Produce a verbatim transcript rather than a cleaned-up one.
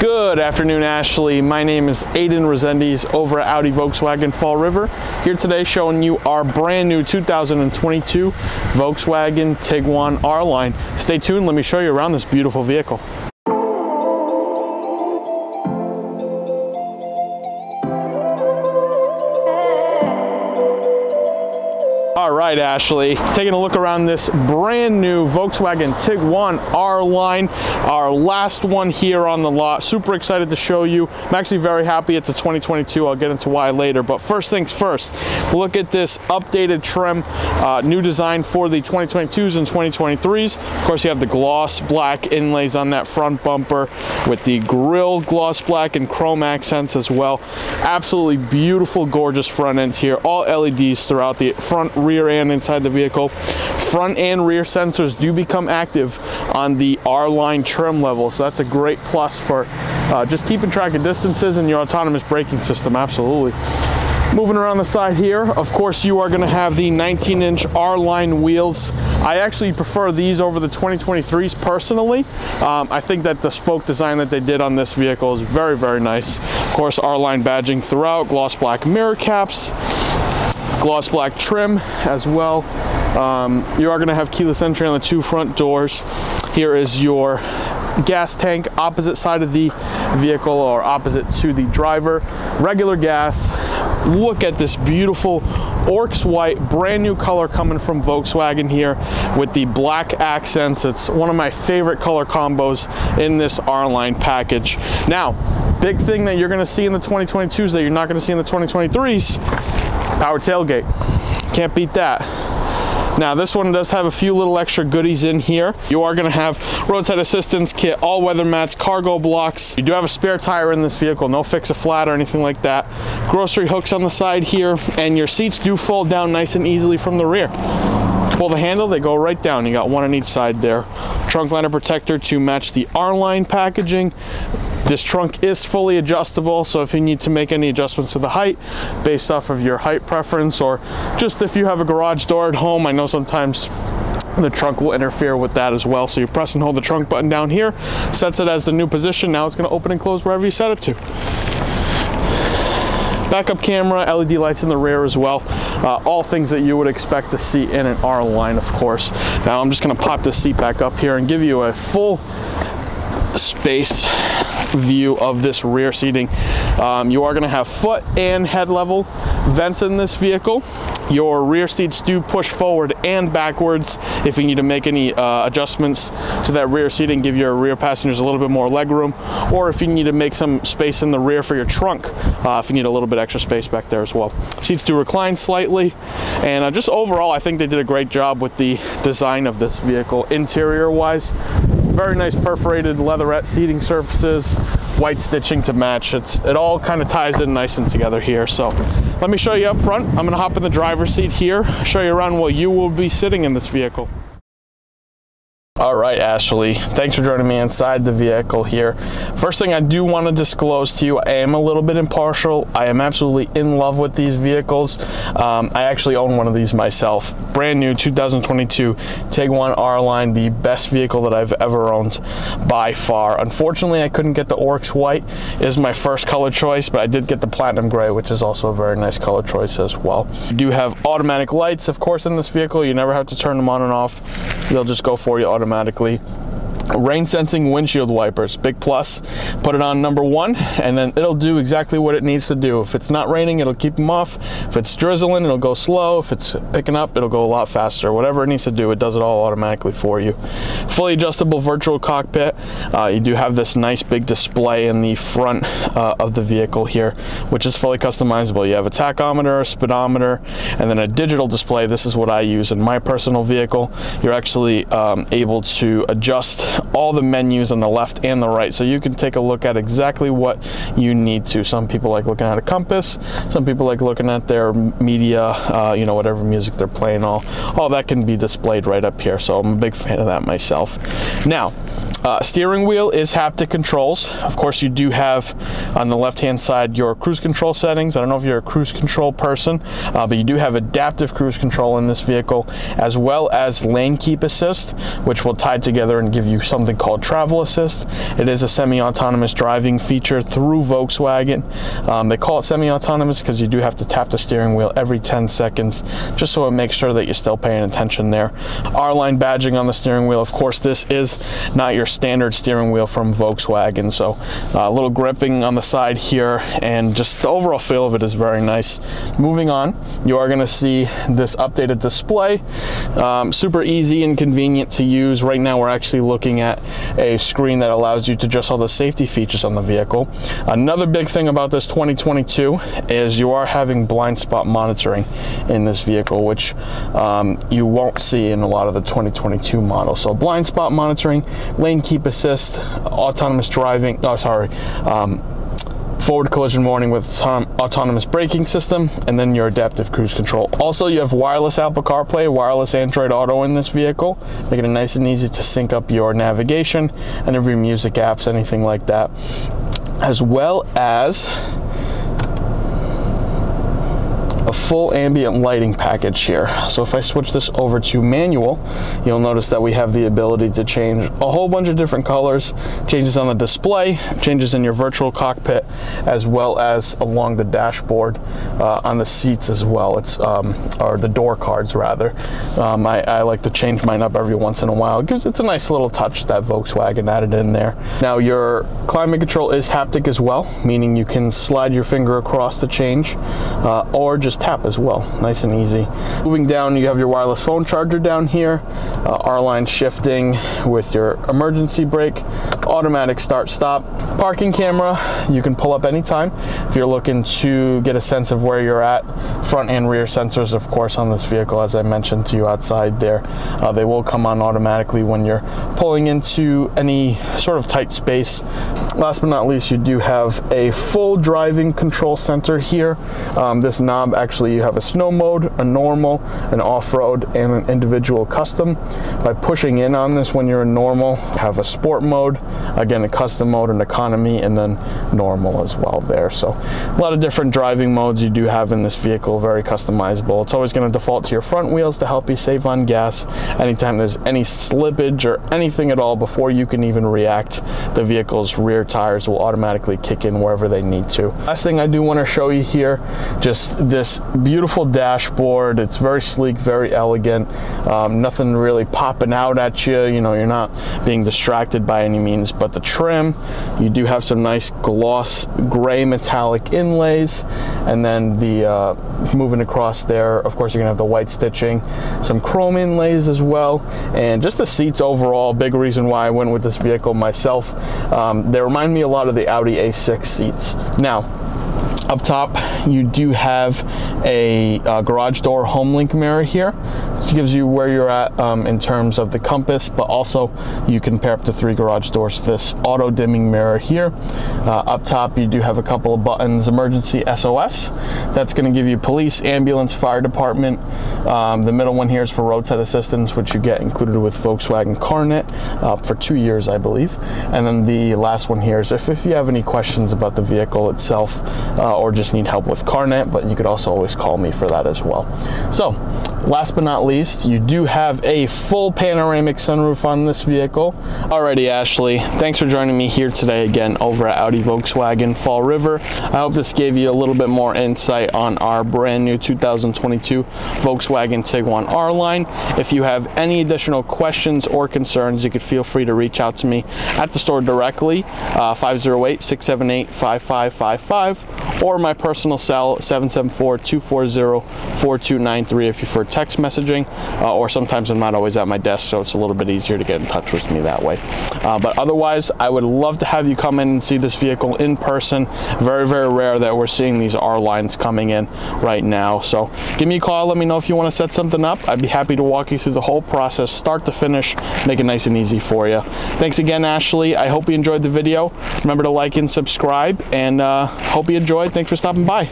Good afternoon, Ashley. My name is Aiden Resendes over at Audi Volkswagen Fall River. Here today showing you our brand new two thousand twenty-two Volkswagen Tiguan R Line. Stay tuned, let me show you around this beautiful vehicle. All right, Ashley, taking a look around this brand new Volkswagen Tiguan R Line, our last one here on the lot. Super excited to show you. I'm actually very happy it's a twenty twenty-two. I'll get into why later, but first things first, look at this updated trim, uh, new design for the twenty twenty-twos and twenty twenty-threes. Of course, you have the gloss black inlays on that front bumper with the grille gloss black and chrome accents as well. Absolutely beautiful, gorgeous front ends here. All L E Ds throughout the front, rear and inside the vehicle. Front and rear sensors do become active on the R Line trim level, so that's a great plus for uh, just keeping track of distances and your autonomous braking system. Absolutely. Moving around the side here, of course, you are going to have the nineteen inch R Line wheels. I actually prefer these over the twenty twenty-threes personally. Um, I think that the spoke design that they did on this vehicle is very, very nice. Of course, R Line badging throughout, gloss black mirror caps, gloss black trim as well. Um, you are going to have keyless entry on the two front doors. Here is your gas tank, opposite side of the vehicle, or opposite to the driver. Regular gas. Look at this beautiful Oryx White, brand new color coming from Volkswagen here with the black accents. It's one of my favorite color combos in this R Line package. Now, big thing that you're going to see in the twenty twenty-twos that you're not going to see in the twenty twenty-threes, power tailgate. Can't beat that. Now, this one does have a few little extra goodies in here. You are going to have roadside assistance kit, all weather mats, cargo blocks. You do have a spare tire in this vehicle, no fix a flat or anything like that. Grocery hooks on the side here, and your seats do fold down nice and easily from the rear. Pull the handle, they go right down. You got one on each side there. Trunk liner protector to match the R Line packaging. This trunk is fully adjustable, so if you need to make any adjustments to the height based off of your height preference, or just if you have a garage door at home, I know sometimes the trunk will interfere with that as well. So you press and hold the trunk button down here, sets it as the new position. Now it's going to open and close wherever you set it to. Backup camera, L E D lights in the rear as well. Uh, all things that you would expect to see in an R Line, of course. Now I'm just going to pop this seat back up here and give you a full space view of this rear seating. Um, you are going to have foot and head level vents in this vehicle. Your rear seats do push forward and backwards if you need to make any uh, adjustments to that rear seating, give your rear passengers a little bit more leg room, or if you need to make some space in the rear for your trunk, uh, if you need a little bit extra space back there as well. Seats do recline slightly, and uh, just overall I think they did a great job with the design of this vehicle interior wise. Very nice perforated leatherette seating surfaces, white stitching to match. It's, it all kind of ties in nice and together here. So let me show you up front. I'm gonna hop in the driver's seat here, show you around while you will be sitting in this vehicle. All right, Ashley, thanks for joining me inside the vehicle here. First thing I do want to disclose to you, I am a little bit impartial. I am absolutely in love with these vehicles. Um, I actually own one of these myself. Brand new two thousand twenty-two Tiguan R Line, the best vehicle that I've ever owned by far. Unfortunately, I couldn't get the Oryx White, is my first color choice, but I did get the Platinum Gray, which is also a very nice color choice as well. You do have automatic lights, of course, in this vehicle. You never have to turn them on and off. They'll just go for you automatically. Automatically. Rain sensing windshield wipers, big plus. Put it on number one and then it'll do exactly what it needs to do. If it's not raining, it'll keep them off. If it's drizzling, it'll go slow. If it's picking up, it'll go a lot faster. Whatever it needs to do, it does it all automatically for you. Fully adjustable virtual cockpit. Uh, you do have this nice big display in the front uh, of the vehicle here, which is fully customizable. You have a tachometer, a speedometer, and then a digital display. This is what I use in my personal vehicle. You're actually um, able to adjust all the menus on the left and the right, so you can take a look at exactly what you need to. Some people like looking at a compass, some people like looking at their media, uh, you know, whatever music they're playing, all all that can be displayed right up here. So I'm a big fan of that myself. Now, uh, steering wheel is haptic controls. Of course, you do have on the left hand side your cruise control settings. I don't know if you're a cruise control person, uh, but you do have adaptive cruise control in this vehicle, as well as lane keep assist, which will tie together and give you through something called Travel Assist. It is a semi-autonomous driving feature through Volkswagen. Um, they call it semi-autonomous because you do have to tap the steering wheel every ten seconds, just so it makes sure that you're still paying attention there. R Line badging on the steering wheel. Of course, this is not your standard steering wheel from Volkswagen, so a little gripping on the side here, and just the overall feel of it is very nice. Moving on, you are going to see this updated display. Um, super easy and convenient to use. Right now we're actually looking at a screen that allows you to adjust all the safety features on the vehicle. Another big thing about this twenty twenty-two is you are having blind spot monitoring in this vehicle, which um, you won't see in a lot of the twenty twenty-two models. So blind spot monitoring, lane keep assist, autonomous driving, oh sorry, um, forward collision warning with autonomous braking system, and then your adaptive cruise control. Also, you have wireless Apple CarPlay, wireless Android Auto in this vehicle, making it nice and easy to sync up your navigation and every music apps, anything like that, as well as a full ambient lighting package here. So if I switch this over to manual, you'll notice that we have the ability to change a whole bunch of different colors, changes on the display, changes in your virtual cockpit, as well as along the dashboard, uh, on the seats as well, it's um, or the door cards rather. Um, I, I like to change mine up every once in a while. It gives, it's a nice little touch that Volkswagen added in there. Now your climate control is haptic as well, meaning you can slide your finger across to change, uh, or just tap as well. Nice and easy. Moving down, you have your wireless phone charger down here, uh, R Line shifting with your emergency brake, automatic start stop, parking camera you can pull up anytime if you're looking to get a sense of where you're at, front and rear sensors of course on this vehicle, as I mentioned to you outside there. Uh, they will come on automatically when you're pulling into any sort of tight space. Last but not least, you do have a full driving control center here. Um, this knob actually Actually, you have a snow mode, a normal, an off-road, and an individual custom. By pushing in on this when you're in normal, you have a sport mode, again a custom mode, an economy, and then normal as well there. So a lot of different driving modes you do have in this vehicle, very customizable. It's always going to default to your front wheels to help you save on gas. Anytime there's any slippage or anything at all, before you can even react, the vehicle's rear tires will automatically kick in wherever they need to. Last thing I do want to show you here, just this beautiful dashboard. It's very sleek, very elegant, um, nothing really popping out at you, you know, you're not being distracted by any means, but the trim, you do have some nice gloss gray metallic inlays, and then the uh, moving across there, of course you're gonna have the white stitching, some chrome inlays as well, and just the seats overall, big reason why I went with this vehicle myself. Um, they remind me a lot of the Audi A six seats. Now up top, you do have a uh, garage door home link mirror here, which gives you where you're at um, in terms of the compass, but also you can pair up to three garage doors to this auto dimming mirror here. Uh, up top, you do have a couple of buttons, emergency S O S, that's going to give you police, ambulance, fire department. Um, the middle one here is for roadside assistance, which you get included with Volkswagen CarNet uh, for two years, I believe. And then the last one here is if, if you have any questions about the vehicle itself, uh, or just need help with CarNet, but you could also always call me for that as well. So last but not least, you do have a full panoramic sunroof on this vehicle. Alrighty, Ashley, thanks for joining me here today again over at Audi Volkswagen Fall River. I hope this gave you a little bit more insight on our brand new two thousand twenty-two Volkswagen Tiguan R Line. If you have any additional questions or concerns, you could feel free to reach out to me at the store directly, uh, five oh eight, six seven eight, five five five five, or my personal cell, seven seven four, two four zero, four two nine three if you prefer text messaging, uh, or sometimes I'm not always at my desk, so it's a little bit easier to get in touch with me that way. Uh, but otherwise, I would love to have you come in and see this vehicle in person. Very, very rare that we're seeing these R Lines coming in right now. So give me a call, let me know if you want to set something up. I'd be happy to walk you through the whole process, start to finish, make it nice and easy for you. Thanks again, Ashley. I hope you enjoyed the video. Remember to like and subscribe, and uh, hope you enjoyed. Thanks for stopping by.